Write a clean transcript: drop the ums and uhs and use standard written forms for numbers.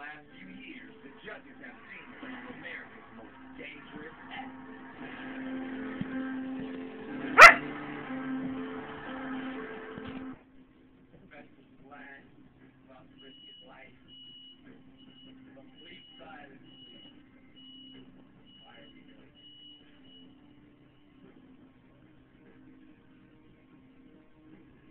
last few years, the judges have seen her as America's most dangerous athlete. Professor's blind about to risk his life. Complete silence.